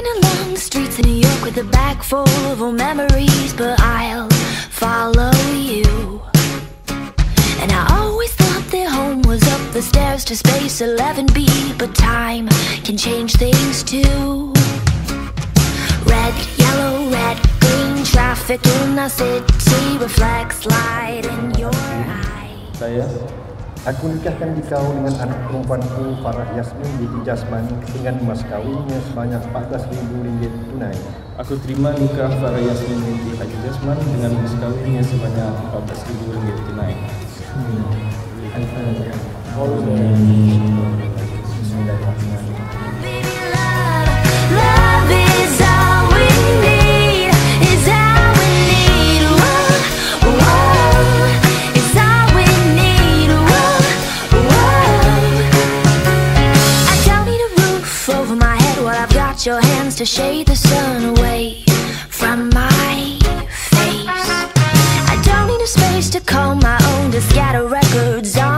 Walking along the streets of New York with a bag full of old memories, but I'll follow you. And I always thought that home was up the stairs to space 11B, but time can change things too. Red, yellow, red, green, traffic in the city reflects light in your eyes. Aku nikahkan dikau dengan anak perempuanku Farah Yasmin di Hijazman dengan mas kawinnya sebanyak 14.000 ringgit tunai. Aku terima nikah Farah Yasmin di Hijazman dengan mas kawinnya sebanyak 14.000 ringgit tunai. Your hands to shade the sun away from my face. I don't need a space to call my own, to scatter records on